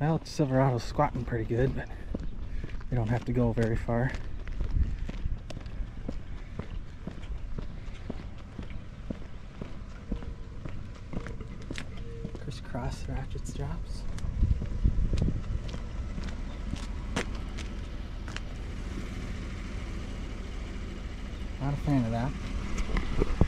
Well, Silverado's squatting pretty good, but we don't have to go very far. Crisscross ratchets drops. Not a fan of that.